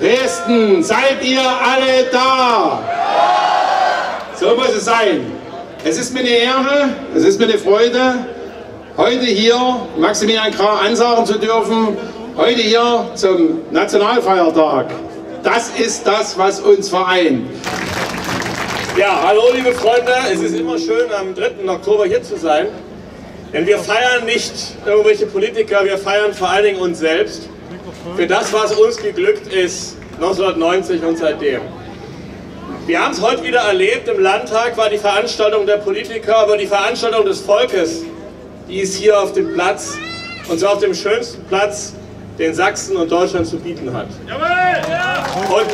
Dresden, seid ihr alle da? So muss es sein. Es ist mir eine Ehre, es ist mir eine Freude, heute hier Maximilian Krah ansagen zu dürfen, heute hier zum Nationalfeiertag. Das ist das, was uns vereint. Ja, hallo liebe Freunde, es ist immer schön, am 3. Oktober hier zu sein, denn wir feiern nicht irgendwelche Politiker, wir feiern vor allen Dingen uns selbst. Für das, was uns geglückt ist, 1990 und seitdem. Wir haben es heute wieder erlebt, im Landtag war die Veranstaltung der Politiker, aber die Veranstaltung des Volkes, die ist hier auf dem Platz, und zwar auf dem schönsten Platz, den Sachsen und Deutschland zu bieten hat. Und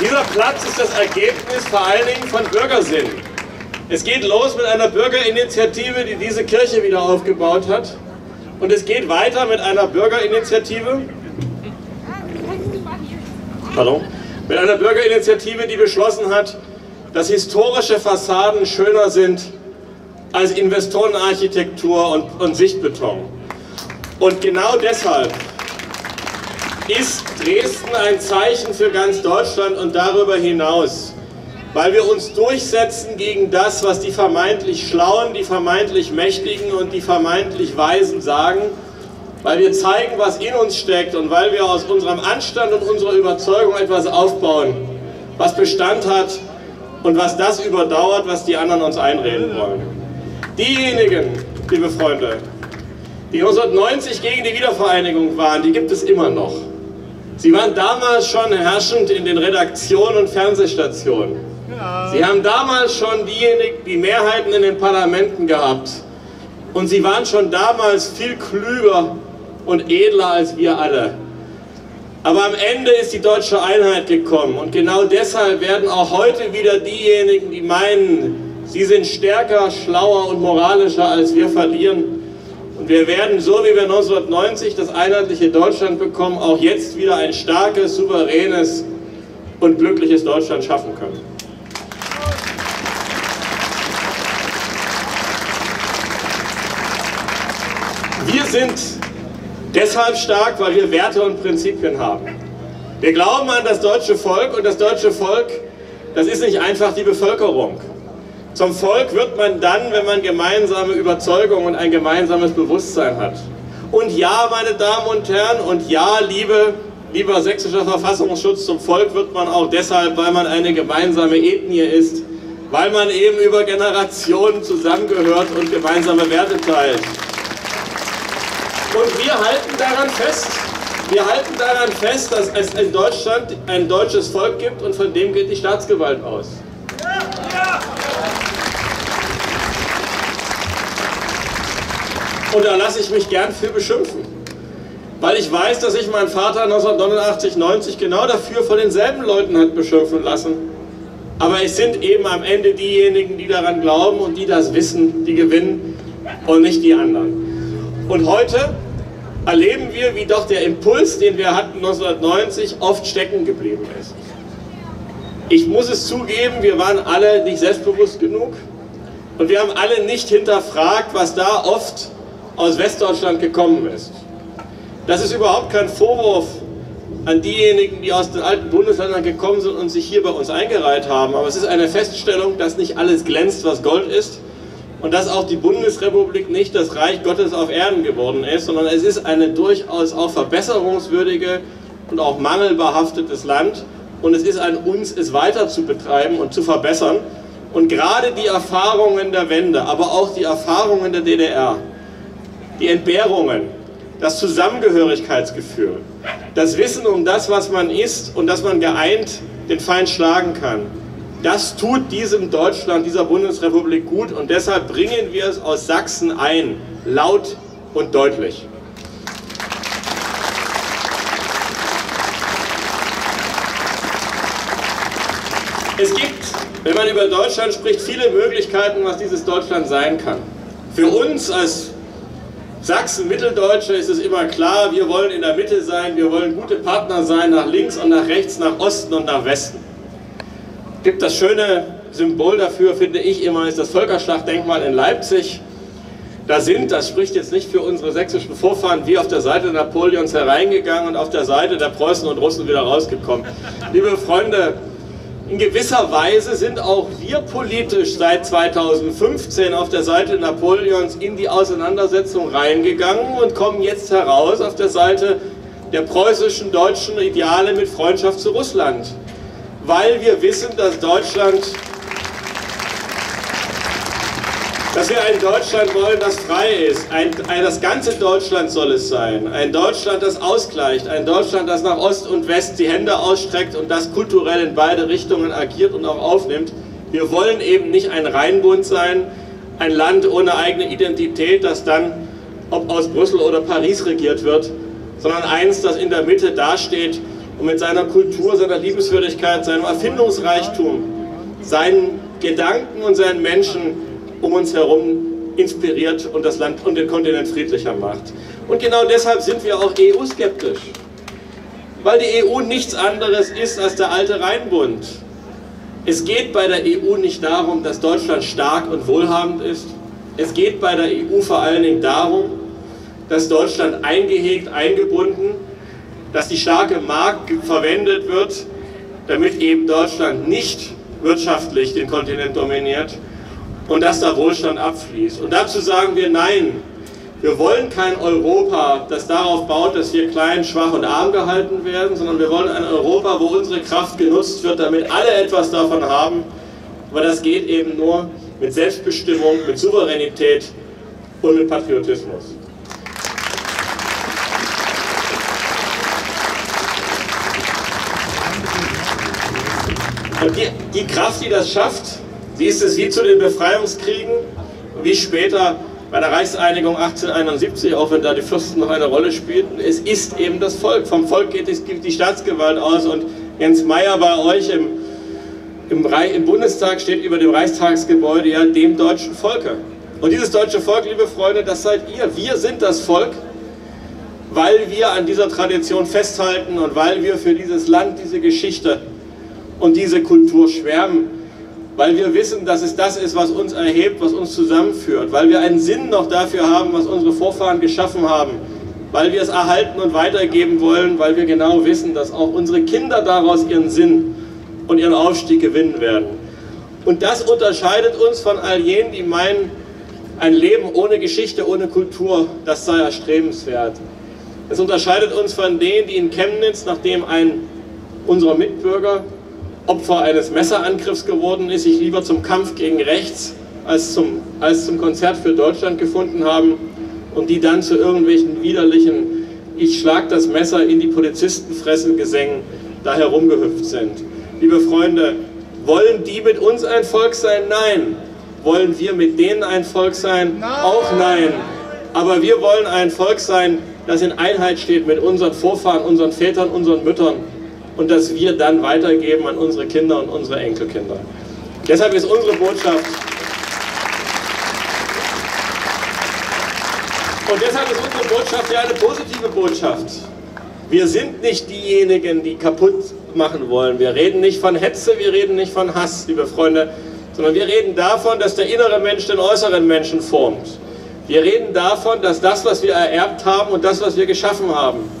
dieser Platz ist das Ergebnis vor allen Dingen von Bürgersinn. Es geht los mit einer Bürgerinitiative, die diese Kirche wieder aufgebaut hat. Und es geht weiter mit einer Bürgerinitiative, die beschlossen hat, dass historische Fassaden schöner sind als Investorenarchitektur und Sichtbeton. Und genau deshalb ist Dresden ein Zeichen für ganz Deutschland und darüber hinaus, weil wir uns durchsetzen gegen das, was die vermeintlich Schlauen, die vermeintlich Mächtigen und die vermeintlich Weisen sagen, weil wir zeigen, was in uns steckt und weil wir aus unserem Anstand und unserer Überzeugung etwas aufbauen, was Bestand hat und was das überdauert, was die anderen uns einreden wollen. Diejenigen, liebe Freunde, die 1990 gegen die Wiedervereinigung waren, die gibt es immer noch. Sie waren damals schon herrschend in den Redaktionen und Fernsehstationen. Sie haben damals schon die Mehrheiten in den Parlamenten gehabt. Und sie waren schon damals viel klüger und edler als wir alle. Aber am Ende ist die deutsche Einheit gekommen. Und genau deshalb werden auch heute wieder diejenigen, die meinen, sie sind stärker, schlauer und moralischer als wir, verlieren. Und wir werden, so wie wir 1990 das einheitliche Deutschland bekommen, auch jetzt wieder ein starkes, souveränes und glückliches Deutschland schaffen können. Wir sind deshalb stark, weil wir Werte und Prinzipien haben. Wir glauben an das deutsche Volk, und das deutsche Volk, das ist nicht einfach die Bevölkerung. Zum Volk wird man dann, wenn man gemeinsame Überzeugungen und ein gemeinsames Bewusstsein hat. Und ja, meine Damen und Herren, und ja, lieber sächsischer Verfassungsschutz, zum Volk wird man auch deshalb, weil man eine gemeinsame Ethnie ist, weil man eben über Generationen zusammengehört und gemeinsame Werte teilt. Und wir halten daran fest, dass es in Deutschland ein deutsches Volk gibt, und von dem geht die Staatsgewalt aus. Und da lasse ich mich gern für beschimpfen, weil ich weiß, dass ich meinen Vater 1989, 90 genau dafür von denselben Leuten hat beschimpfen lassen. Aber es sind eben am Ende diejenigen, die daran glauben und die das wissen, die gewinnen und nicht die anderen. Und heute erleben wir, wie doch der Impuls, den wir hatten 1990, oft stecken geblieben ist. Ich muss es zugeben, wir waren alle nicht selbstbewusst genug und wir haben alle nicht hinterfragt, was da oft aus Westdeutschland gekommen ist. Das ist überhaupt kein Vorwurf an diejenigen, die aus den alten Bundesländern gekommen sind und sich hier bei uns eingereiht haben, aber es ist eine Feststellung, dass nicht alles glänzt, was Gold ist. Und dass auch die Bundesrepublik nicht das Reich Gottes auf Erden geworden ist, sondern es ist eine durchaus auch verbesserungswürdige und auch mangelbehaftetes Land. Und es ist an uns, es weiter zu betreiben und zu verbessern. Und gerade die Erfahrungen der Wende, aber auch die Erfahrungen der DDR, die Entbehrungen, das Zusammengehörigkeitsgefühl, das Wissen um das, was man ist und dass man geeint den Feind schlagen kann, das tut diesem Deutschland, dieser Bundesrepublik gut, und deshalb bringen wir es aus Sachsen ein, laut und deutlich. Es gibt, wenn man über Deutschland spricht, viele Möglichkeiten, was dieses Deutschland sein kann. Für uns als Sachsen-Mitteldeutsche ist es immer klar, wir wollen in der Mitte sein, wir wollen gute Partner sein, nach links und nach rechts, nach Osten und nach Westen. Gibt das schöne Symbol dafür, finde ich immer, ist das Völkerschlachtdenkmal in Leipzig. da sind, das spricht jetzt nicht für unsere sächsischen Vorfahren, wie auf der Seite Napoleons hereingegangen und auf der Seite der Preußen und Russen wieder rausgekommen. Liebe Freunde, in gewisser Weise sind auch wir politisch seit 2015 auf der Seite Napoleons in die Auseinandersetzung reingegangen und kommen jetzt heraus auf der Seite der preußischen, deutschen Ideale mit Freundschaft zu Russland. Weil wir wissen, dass wir ein Deutschland wollen, das frei ist. Das ganze Deutschland soll es sein. Ein Deutschland, das ausgleicht. Ein Deutschland, das nach Ost und West die Hände ausstreckt und das kulturell in beide Richtungen agiert und auch aufnimmt. Wir wollen eben nicht ein Rheinbund sein, ein Land ohne eigene Identität, das dann, ob aus Brüssel oder Paris regiert wird, sondern eins, das in der Mitte dasteht und mit seiner Kultur, seiner Liebenswürdigkeit, seinem Erfindungsreichtum, seinen Gedanken und seinen Menschen um uns herum inspiriert und das Land und den Kontinent friedlicher macht. Und genau deshalb sind wir auch EU-skeptisch, weil die EU nichts anderes ist als der alte Rheinbund. Es geht bei der EU nicht darum, dass Deutschland stark und wohlhabend ist. Es geht bei der EU vor allen Dingen darum, dass Deutschland eingehegt, eingebunden, dass die starke Mark verwendet wird, damit eben Deutschland nicht wirtschaftlich den Kontinent dominiert, und dass da Wohlstand abfließt. Und dazu sagen wir nein. Wir wollen kein Europa, das darauf baut, dass wir klein, schwach und arm gehalten werden, sondern wir wollen ein Europa, wo unsere Kraft genutzt wird, damit alle etwas davon haben. Aber das geht eben nur mit Selbstbestimmung, mit Souveränität und mit Patriotismus. Und die Kraft, die das schafft, sie ist es wie zu den Befreiungskriegen, wie später bei der Reichseinigung 1871, auch wenn da die Fürsten noch eine Rolle spielten. Es ist eben das Volk. Vom Volk geht die Staatsgewalt aus. Und Jens Maier bei euch im Bundestag steht über dem Reichstagsgebäude ja dem deutschen Volke. Und dieses deutsche Volk, liebe Freunde, das seid ihr. Wir sind das Volk, weil wir an dieser Tradition festhalten und weil wir für dieses Land, diese Geschichte und diese Kultur schwärmen. Weil wir wissen, dass es das ist, was uns erhebt, was uns zusammenführt. Weil wir einen Sinn noch dafür haben, was unsere Vorfahren geschaffen haben. Weil wir es erhalten und weitergeben wollen, weil wir genau wissen, dass auch unsere Kinder daraus ihren Sinn und ihren Aufstieg gewinnen werden. Und das unterscheidet uns von all jenen, die meinen, ein Leben ohne Geschichte, ohne Kultur, das sei erstrebenswert. Es unterscheidet uns von denen, die in Chemnitz, nachdem ein unserer Mitbürger Opfer eines Messerangriffs geworden ist, sich lieber zum Kampf gegen rechts als zum Konzert für Deutschland gefunden haben und die dann zu irgendwelchen widerlichen "Ich schlag das Messer in die Polizistenfressen" Gesängen da herumgehüpft sind. Liebe Freunde, wollen die mit uns ein Volk sein? Nein. Wollen wir mit denen ein Volk sein? Nein. Auch nein. Aber wir wollen ein Volk sein, das in Einheit steht mit unseren Vorfahren, unseren Vätern, unseren Müttern. Und dass wir dann weitergeben an unsere Kinder und unsere Enkelkinder. Deshalb ist unsere Botschaft. Und deshalb ist unsere Botschaft ja eine positive Botschaft. Wir sind nicht diejenigen, die kaputt machen wollen. Wir reden nicht von Hetze, wir reden nicht von Hass, liebe Freunde, sondern wir reden davon, dass der innere Mensch den äußeren Menschen formt. Wir reden davon, dass das, was wir ererbt haben und das, was wir geschaffen haben,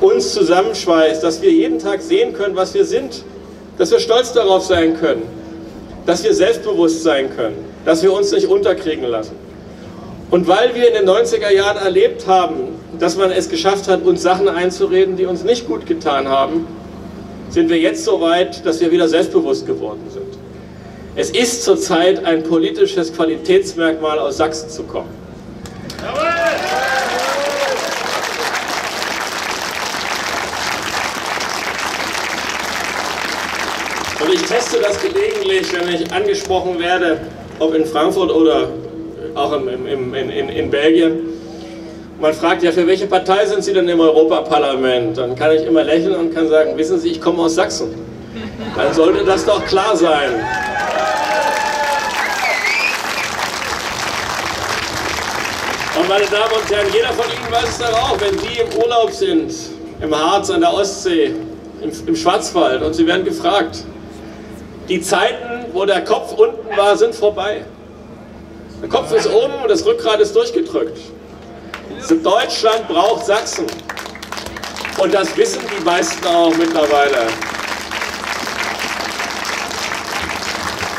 uns zusammenschweißt, dass wir jeden Tag sehen können, was wir sind, dass wir stolz darauf sein können, dass wir selbstbewusst sein können, dass wir uns nicht unterkriegen lassen. Und weil wir in den 90er Jahren erlebt haben, dass man es geschafft hat, uns Sachen einzureden, die uns nicht gut getan haben, sind wir jetzt so weit, dass wir wieder selbstbewusst geworden sind. Es ist zurzeit ein politisches Qualitätsmerkmal, aus Sachsen zu kommen. Und ich teste das gelegentlich, wenn ich angesprochen werde, ob in Frankfurt oder auch in Belgien. Man fragt ja, für welche Partei sind Sie denn im Europaparlament? Dann kann ich immer lächeln und kann sagen, wissen Sie, ich komme aus Sachsen. Dann sollte das doch klar sein. Und meine Damen und Herren, jeder von Ihnen weiß es dann auch, wenn Sie im Urlaub sind, im Harz, an der Ostsee, im Schwarzwald, und Sie werden gefragt. Die Zeiten, wo der Kopf unten war, sind vorbei. Der Kopf ist oben und das Rückgrat ist durchgedrückt. Deutschland braucht Sachsen. Und das wissen die meisten auch mittlerweile.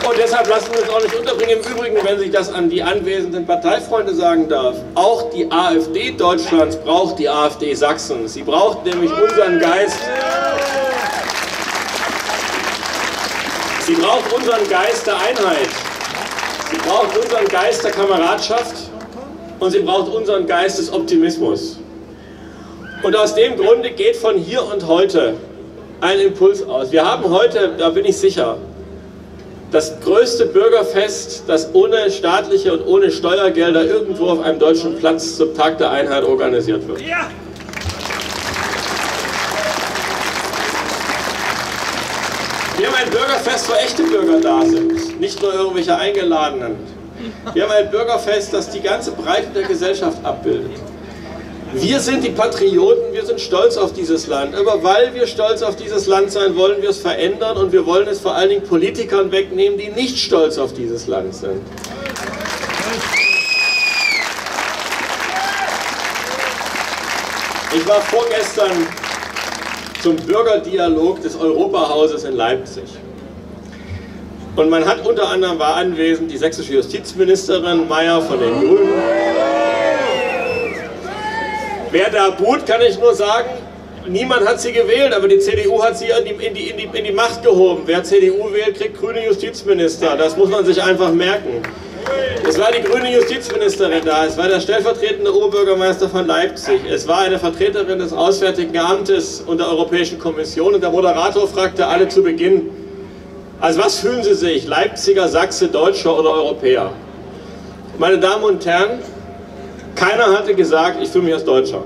Und deshalb lassen wir uns auch nicht unterbringen. Im Übrigen, wenn sich das an die anwesenden Parteifreunde sagen darf, auch die AfD Deutschlands braucht die AfD Sachsen. Sie braucht nämlich unseren Geist. Sie braucht unseren Geist der Einheit. Sie braucht unseren Geist der Kameradschaft. Und sie braucht unseren Geist des Optimismus. Und aus dem Grunde geht von hier und heute ein Impuls aus. Wir haben heute, da bin ich sicher, das größte Bürgerfest, das ohne staatliche und ohne Steuergelder irgendwo auf einem deutschen Platz zum Tag der Einheit organisiert wird. Ja. Wir haben ein Bürgerfest, wo echte Bürger da sind, nicht nur irgendwelche Eingeladenen. Wir haben ein Bürgerfest, das die ganze Breite der Gesellschaft abbildet. Wir sind die Patrioten, wir sind stolz auf dieses Land. Aber weil wir stolz auf dieses Land sein, wollen wir es verändern und wir wollen es vor allen Dingen Politikern wegnehmen, die nicht stolz auf dieses Land sind. Ich war vorgestern zum Bürgerdialog des Europahauses in Leipzig. Und man hat unter anderem, war anwesend, die sächsische Justizministerin Meier von den Grünen. Wer da buht, kann ich nur sagen, niemand hat sie gewählt, aber die CDU hat sie in die Macht gehoben. Wer CDU wählt, kriegt grüne Justizminister. Das muss man sich einfach merken. Es war die grüne Justizministerin da, es war der stellvertretende Oberbürgermeister von Leipzig, es war eine Vertreterin des Auswärtigen Amtes und der Europäischen Kommission und der Moderator fragte alle zu Beginn, als was fühlen Sie sich, Leipziger, Sachse, Deutscher oder Europäer? Meine Damen und Herren, keiner hatte gesagt, ich fühle mich als Deutscher.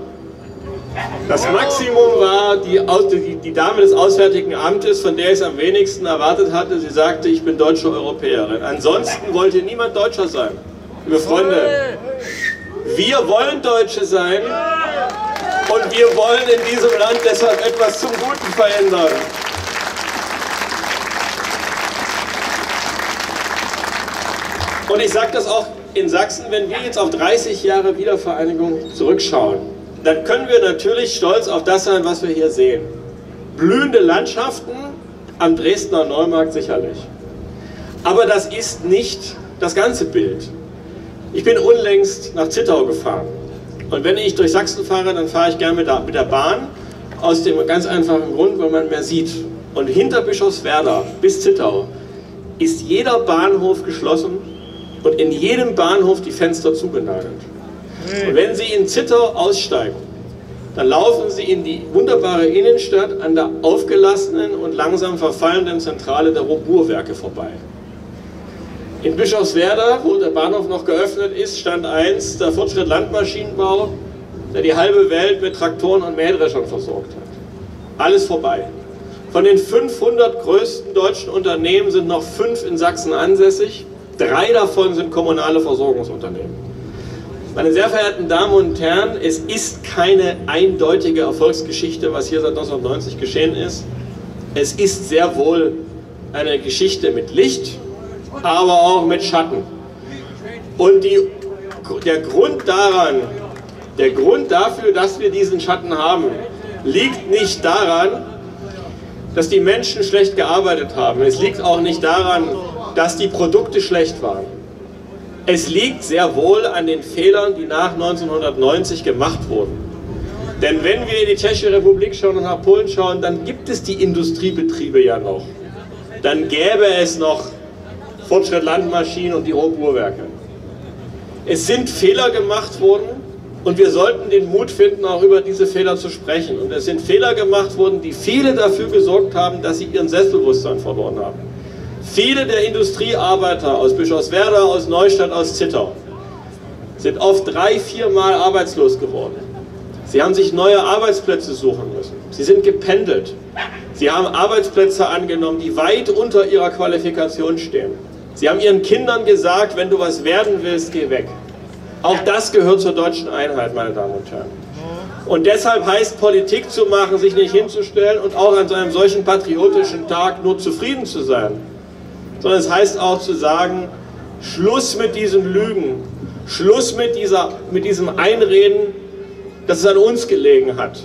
Das Maximum war die Dame des Auswärtigen Amtes, von der ich es am wenigsten erwartet hatte. Sie sagte, ich bin deutsche Europäerin. Ansonsten wollte niemand Deutscher sein. Liebe Freunde, wir wollen Deutsche sein und wir wollen in diesem Land deshalb etwas zum Guten verändern. Und ich sage das auch in Sachsen, wenn wir jetzt auf 30 Jahre Wiedervereinigung zurückschauen, dann können wir natürlich stolz auf das sein, was wir hier sehen. Blühende Landschaften am Dresdner Neumarkt sicherlich. Aber das ist nicht das ganze Bild. Ich bin unlängst nach Zittau gefahren. Und wenn ich durch Sachsen fahre, dann fahre ich gerne mit der Bahn, aus dem ganz einfachen Grund, weil man mehr sieht. Und hinter Bischofswerda bis Zittau ist jeder Bahnhof geschlossen und in jedem Bahnhof die Fenster zugenagelt. Und wenn Sie in Zittau aussteigen, dann laufen Sie in die wunderbare Innenstadt an der aufgelassenen und langsam verfallenden Zentrale der Roburwerke vorbei. In Bischofswerda, wo der Bahnhof noch geöffnet ist, stand einst der Fortschritt Landmaschinenbau, der die halbe Welt mit Traktoren und Mähdreschern versorgt hat. Alles vorbei. Von den 500 größten deutschen Unternehmen sind noch 5 in Sachsen ansässig. 3 davon sind kommunale Versorgungsunternehmen. Meine sehr verehrten Damen und Herren, es ist keine eindeutige Erfolgsgeschichte, was hier seit 1990 geschehen ist. Es ist sehr wohl eine Geschichte mit Licht, aber auch mit Schatten. Und der Grund dafür, dass wir diesen Schatten haben, liegt nicht daran, dass die Menschen schlecht gearbeitet haben. Es liegt auch nicht daran, dass die Produkte schlecht waren. Es liegt sehr wohl an den Fehlern, die nach 1990 gemacht wurden. Denn wenn wir in die Tschechische Republik schauen und nach Polen schauen, dann gibt es die Industriebetriebe ja noch. Dann gäbe es noch Fortschritt Landmaschinen und die Rohbohrwerke. Es sind Fehler gemacht worden und wir sollten den Mut finden, auch über diese Fehler zu sprechen. Und es sind Fehler gemacht worden, die viele dafür gesorgt haben, dass sie ihren Selbstbewusstsein verloren haben. Viele der Industriearbeiter aus Bischofswerda, aus Neustadt, aus Zittau sind oft 3-4 Mal arbeitslos geworden. Sie haben sich neue Arbeitsplätze suchen müssen. Sie sind gependelt. Sie haben Arbeitsplätze angenommen, die weit unter ihrer Qualifikation stehen. Sie haben ihren Kindern gesagt, wenn du was werden willst, geh weg. Auch das gehört zur deutschen Einheit, meine Damen und Herren. Und deshalb heißt Politik zu machen, sich nicht hinzustellen und auch an so einem solchen patriotischen Tag nur zufrieden zu sein. Sondern es heißt auch zu sagen, Schluss mit diesen Lügen, Schluss mit diesem Einreden, dass es an uns gelegen hat.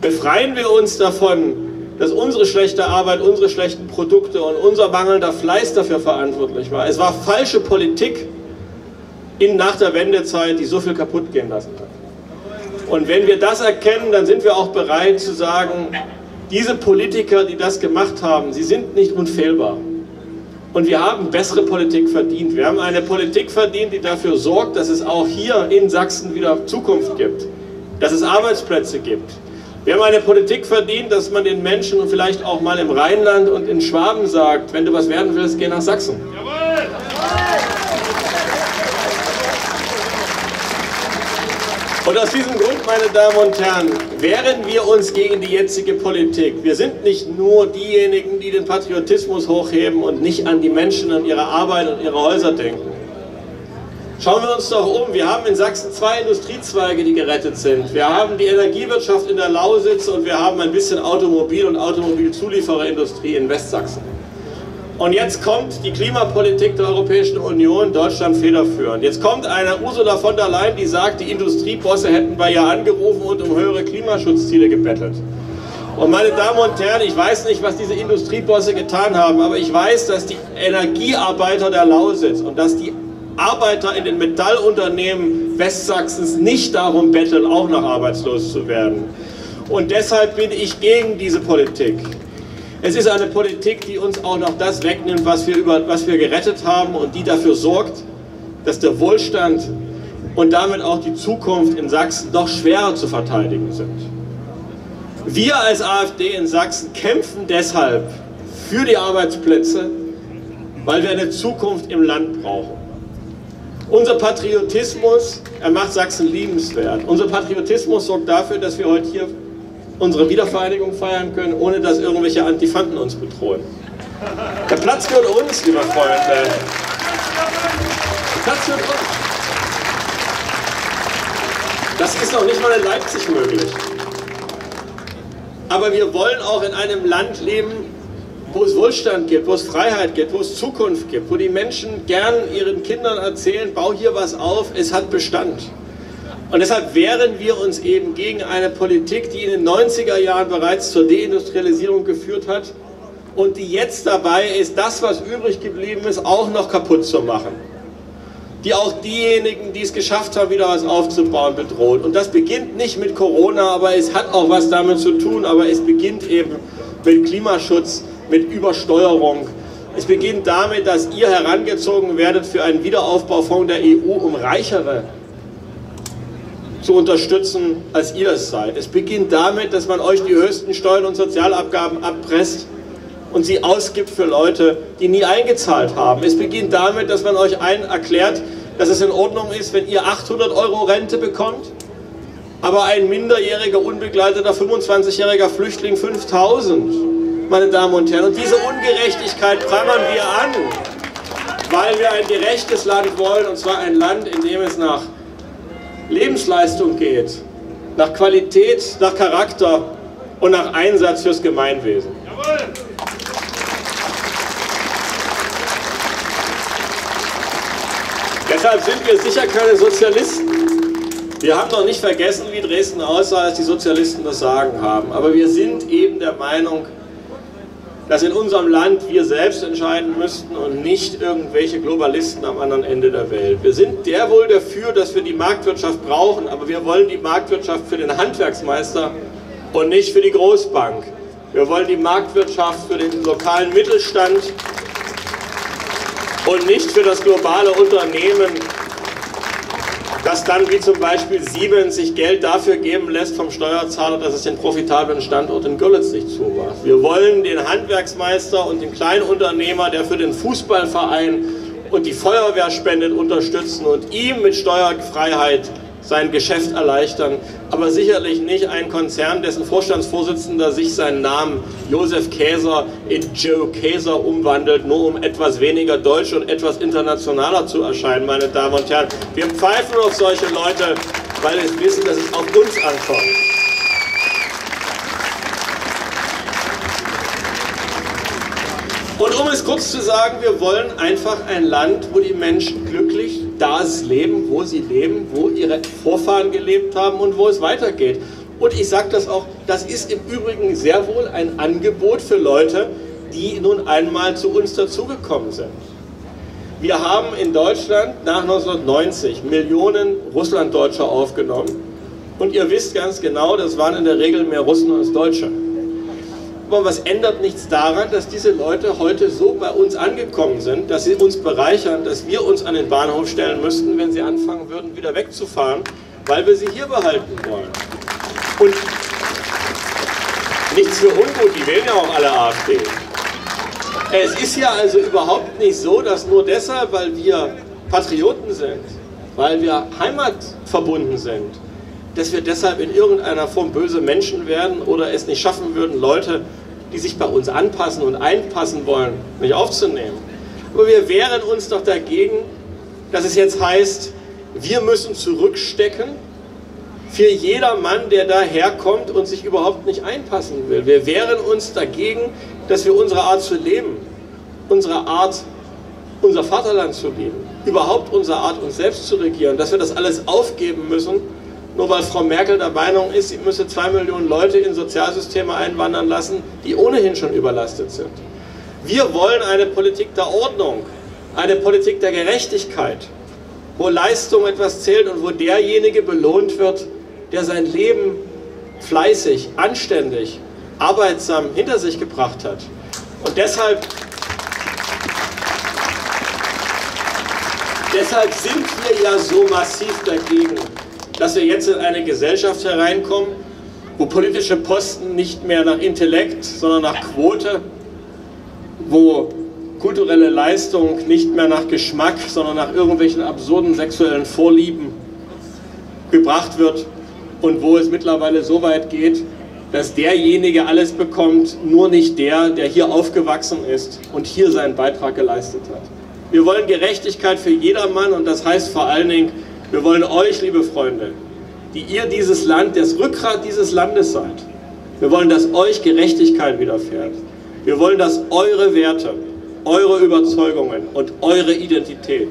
Befreien wir uns davon, dass unsere schlechte Arbeit, unsere schlechten Produkte und unser mangelnder Fleiß dafür verantwortlich war. Es war falsche Politik nach der Wendezeit, die so viel kaputt gehen lassen hat. Und wenn wir das erkennen, dann sind wir auch bereit zu sagen, diese Politiker, die das gemacht haben, sie sind nicht unfehlbar. Und wir haben bessere Politik verdient. Wir haben eine Politik verdient, die dafür sorgt, dass es auch hier in Sachsen wieder Zukunft gibt, dass es Arbeitsplätze gibt. Wir haben eine Politik verdient, dass man den Menschen und vielleicht auch mal im Rheinland und in Schwaben sagt, wenn du was werden willst, geh nach Sachsen. Jawohl! Und aus diesem Grund, meine Damen und Herren, wehren wir uns gegen die jetzige Politik. Wir sind nicht nur diejenigen, die den Patriotismus hochheben und nicht an die Menschen und ihre Arbeit und ihre Häuser denken. Schauen wir uns doch um. Wir haben in Sachsen 2 Industriezweige, die gerettet sind. Wir haben die Energiewirtschaft in der Lausitz und wir haben ein bisschen Automobil- und Automobilzuliefererindustrie in Westsachsen. Und jetzt kommt die Klimapolitik der Europäischen Union, Deutschland federführend. Jetzt kommt eine Ursula von der Leyen, die sagt, die Industriebosse hätten bei ihr angerufen und um höhere Klimaschutzziele gebettelt. Und meine Damen und Herren, ich weiß nicht, was diese Industriebosse getan haben, aber ich weiß, dass die Energiearbeiter der Lausitz und dass die Arbeiter in den Metallunternehmen Westsachsens nicht darum betteln, auch noch arbeitslos zu werden. Und deshalb bin ich gegen diese Politik. Es ist eine Politik, die uns auch noch das wegnimmt, was wir gerettet haben und die dafür sorgt, dass der Wohlstand und damit auch die Zukunft in Sachsen doch schwerer zu verteidigen sind. Wir als AfD in Sachsen kämpfen deshalb für die Arbeitsplätze, weil wir eine Zukunft im Land brauchen. Unser Patriotismus, er macht Sachsen liebenswert. Unser Patriotismus sorgt dafür, dass wir heute hier unsere Wiedervereinigung feiern können, ohne dass irgendwelche Antifanten uns bedrohen. Der Platz gehört uns, lieber Freunde. Der Platz gehört uns. Das ist noch nicht mal in Leipzig möglich. Aber wir wollen auch in einem Land leben, wo es Wohlstand gibt, wo es Freiheit gibt, wo es Zukunft gibt, wo die Menschen gern ihren Kindern erzählen, bau hier was auf, es hat Bestand. Und deshalb wehren wir uns eben gegen eine Politik, die in den 90er Jahren bereits zur Deindustrialisierung geführt hat und die jetzt dabei ist, das, was übrig geblieben ist, auch noch kaputt zu machen. Die auch diejenigen, die es geschafft haben, wieder was aufzubauen, bedroht. Und das beginnt nicht mit Corona, aber es hat auch was damit zu tun, aber es beginnt eben mit Klimaschutz, mit Übersteuerung. Es beginnt damit, dass ihr herangezogen werdet für einen Wiederaufbaufonds der EU, um reichere zu unterstützen, als ihr es seid. Es beginnt damit, dass man euch die höchsten Steuern und Sozialabgaben abpresst und sie ausgibt für Leute, die nie eingezahlt haben. Es beginnt damit, dass man euch allen erklärt, dass es in Ordnung ist, wenn ihr 800 € Rente bekommt, aber ein minderjähriger, unbegleiteter 25-jähriger Flüchtling 5.000, meine Damen und Herren. Und diese Ungerechtigkeit prangern wir an, weil wir ein gerechtes Land wollen, und zwar ein Land, in dem es nach Lebensleistung geht, nach Qualität, nach Charakter und nach Einsatz fürs Gemeinwesen. Jawohl! Deshalb sind wir sicher keine Sozialisten. Wir haben noch nicht vergessen, wie Dresden aussah, als die Sozialisten das Sagen haben. Aber wir sind eben der Meinung, dass in unserem Land wir selbst entscheiden müssten und nicht irgendwelche Globalisten am anderen Ende der Welt. Wir sind der wohl dafür, dass wir die Marktwirtschaft brauchen, aber wir wollen die Marktwirtschaft für den Handwerksmeister und nicht für die Großbank. Wir wollen die Marktwirtschaft für den lokalen Mittelstand und nicht für das globale Unternehmen, das dann wie zum Beispiel Siemens sich Geld dafür geben lässt vom Steuerzahler, dass es den profitablen Standort in Görlitz nicht zumacht. Wir wollen den Handwerksmeister und den Kleinunternehmer, der für den Fußballverein und die Feuerwehr spendet, unterstützen und ihm mit Steuerfreiheit sein Geschäft erleichtern. Aber sicherlich nicht einen Konzern, dessen Vorstandsvorsitzender sich seinen Namen Josef Käser in Joe Käser umwandelt, nur um etwas weniger deutsch und etwas internationaler zu erscheinen, meine Damen und Herren. Wir pfeifen auf solche Leute, weil wir wissen, dass es auf uns ankommt. Und um es kurz zu sagen, wir wollen einfach ein Land, wo die Menschen glücklich das leben, wo sie leben, wo ihre Vorfahren gelebt haben und wo es weitergeht. Und ich sage das auch, das ist im Übrigen sehr wohl ein Angebot für Leute, die nun einmal zu uns dazugekommen sind. Wir haben in Deutschland nach 1990 Millionen Russlanddeutsche aufgenommen. Und ihr wisst ganz genau, das waren in der Regel mehr Russen als Deutsche. Aber was ändert nichts daran, dass diese Leute heute so bei uns angekommen sind, dass sie uns bereichern, dass wir uns an den Bahnhof stellen müssten, wenn sie anfangen würden, wieder wegzufahren, weil wir sie hier behalten wollen. Und nichts für ungut, die wählen ja auch alle AfD. Es ist ja also überhaupt nicht so, dass nur deshalb, weil wir Patrioten sind, weil wir heimatverbunden sind, dass wir deshalb in irgendeiner Form böse Menschen werden oder es nicht schaffen würden, Leute, die sich bei uns anpassen und einpassen wollen, nicht aufzunehmen. Aber wir wehren uns doch dagegen, dass es jetzt heißt, wir müssen zurückstecken für jedermann, der daherkommt und sich überhaupt nicht einpassen will. Wir wehren uns dagegen, dass wir unsere Art zu leben, unsere Art, unser Vaterland zu lieben, überhaupt unsere Art, uns selbst zu regieren, dass wir das alles aufgeben müssen, nur weil Frau Merkel der Meinung ist, sie müsse 2 Millionen Leute in Sozialsysteme einwandern lassen, die ohnehin schon überlastet sind. Wir wollen eine Politik der Ordnung, eine Politik der Gerechtigkeit, wo Leistung etwas zählt und wo derjenige belohnt wird, der sein Leben fleißig, anständig, arbeitsam hinter sich gebracht hat. Und deshalb sind wir ja so massiv dagegen, dass wir jetzt in eine Gesellschaft hereinkommen, wo politische Posten nicht mehr nach Intellekt, sondern nach Quote, wo kulturelle Leistung nicht mehr nach Geschmack, sondern nach irgendwelchen absurden sexuellen Vorlieben gebracht wird und wo es mittlerweile so weit geht, dass derjenige alles bekommt, nur nicht der, der hier aufgewachsen ist und hier seinen Beitrag geleistet hat. Wir wollen Gerechtigkeit für jedermann und das heißt vor allen Dingen, wir wollen euch, liebe Freunde, die ihr dieses Land, das Rückgrat dieses Landes seid, wir wollen, dass euch Gerechtigkeit widerfährt. Wir wollen, dass eure Werte, eure Überzeugungen und eure Identität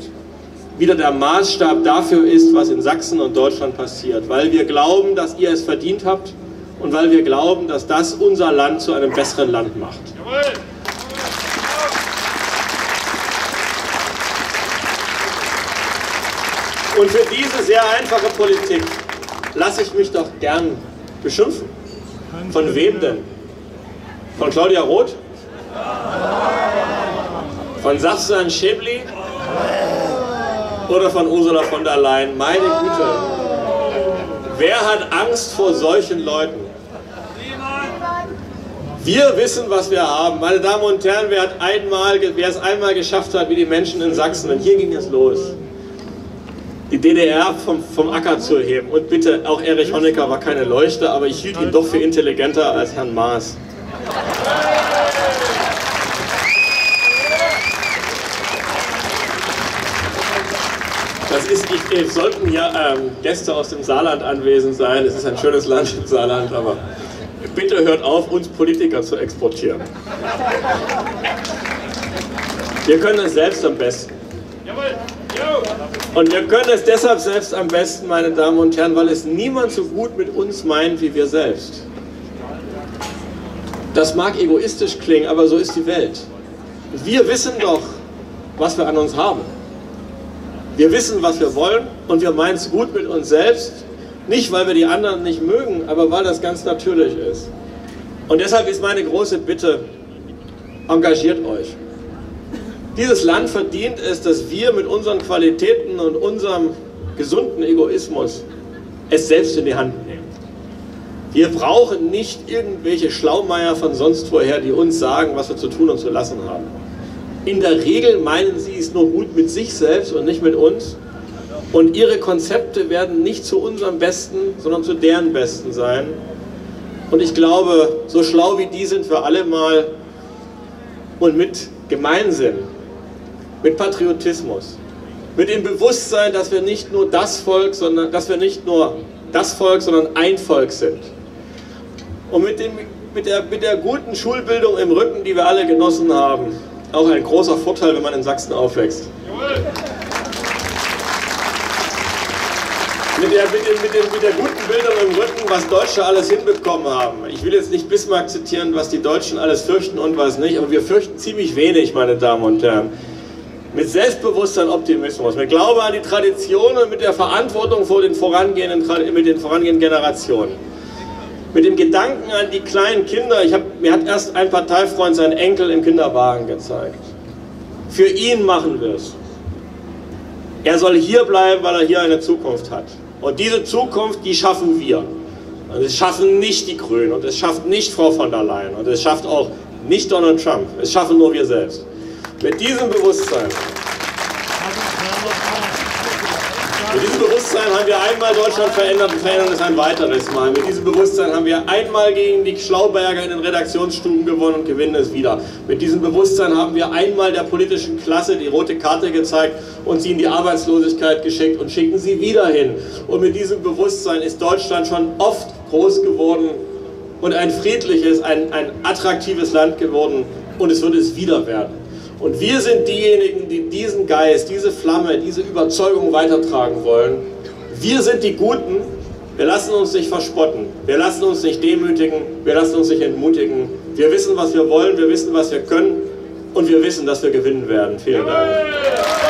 wieder der Maßstab dafür ist, was in Sachsen und Deutschland passiert. Weil wir glauben, dass ihr es verdient habt und weil wir glauben, dass das unser Land zu einem besseren Land macht. Jawohl. Und für diese sehr einfache Politik lasse ich mich doch gern beschimpfen. Von wem denn? Von Claudia Roth? Von Safsan Schäbli? Oder von Ursula von der Leyen? Meine Güte! Wer hat Angst vor solchen Leuten? Wir wissen, was wir haben. Meine Damen und Herren, wer es einmal geschafft hat, wie die Menschen in Sachsen, und hier ging es los, die DDR vom Acker zu heben. Und bitte, auch Erich Honecker war keine Leuchte, aber ich hielt ihn doch für intelligenter als Herrn Maas. Es sollten ja Gäste aus dem Saarland anwesend sein. Es ist ein schönes Land im Saarland, aber bitte hört auf, uns Politiker zu exportieren. Wir können es selbst am besten. Und wir können es deshalb selbst am besten, meine Damen und Herren, weil es niemand so gut mit uns meint wie wir selbst. Das mag egoistisch klingen, aber so ist die Welt. Wir wissen doch, was wir an uns haben. Wir wissen, was wir wollen und wir meinen es gut mit uns selbst. Nicht, weil wir die anderen nicht mögen, aber weil das ganz natürlich ist. Und deshalb ist meine große Bitte, engagiert euch. Dieses Land verdient es, dass wir mit unseren Qualitäten und unserem gesunden Egoismus es selbst in die Hand nehmen. Wir brauchen nicht irgendwelche Schlaumeier von sonst woher, die uns sagen, was wir zu tun und zu lassen haben. In der Regel meinen sie es nur gut mit sich selbst und nicht mit uns. Und ihre Konzepte werden nicht zu unserem Besten, sondern zu deren Besten sein. Und ich glaube, so schlau wie die sind wir alle mal und mit Gemeinsinn, mit Patriotismus, mit dem Bewusstsein, dass wir nicht nur das Volk, sondern ein Volk sind. Und mit der guten Schulbildung im Rücken, die wir alle genossen haben, auch ein großer Vorteil, wenn man in Sachsen aufwächst. Mit der guten Bildung im Rücken, was Deutsche alles hinbekommen haben. Ich will jetzt nicht Bismarck zitieren, was die Deutschen alles fürchten und was nicht, aber wir fürchten ziemlich wenig, meine Damen und Herren. Mit Selbstbewusstsein, Optimismus, mit Glaube an die Tradition und mit der Verantwortung mit den vorangehenden Generationen. Mit dem Gedanken an die kleinen Kinder. Mir hat erst ein Parteifreund seinen Enkel im Kinderwagen gezeigt. Für ihn machen wir es. Er soll hier bleiben, weil er hier eine Zukunft hat. Und diese Zukunft, die schaffen wir. Und es schaffen nicht die Grünen und es schafft nicht Frau von der Leyen und es schafft auch nicht Donald Trump. Es schaffen nur wir selbst. Mit diesem Bewusstsein haben wir einmal Deutschland verändert und verändern es ein weiteres Mal. Mit diesem Bewusstsein haben wir einmal gegen die Schlauberger in den Redaktionsstuben gewonnen und gewinnen es wieder. Mit diesem Bewusstsein haben wir einmal der politischen Klasse die rote Karte gezeigt und sie in die Arbeitslosigkeit geschickt und schicken sie wieder hin. Und mit diesem Bewusstsein ist Deutschland schon oft groß geworden und ein friedliches, ein attraktives Land geworden und es wird es wieder werden. Und wir sind diejenigen, die diesen Geist, diese Flamme, diese Überzeugung weitertragen wollen. Wir sind die Guten, wir lassen uns nicht verspotten, wir lassen uns nicht demütigen, wir lassen uns nicht entmutigen. Wir wissen, was wir wollen, wir wissen, was wir können und wir wissen, dass wir gewinnen werden. Vielen Dank.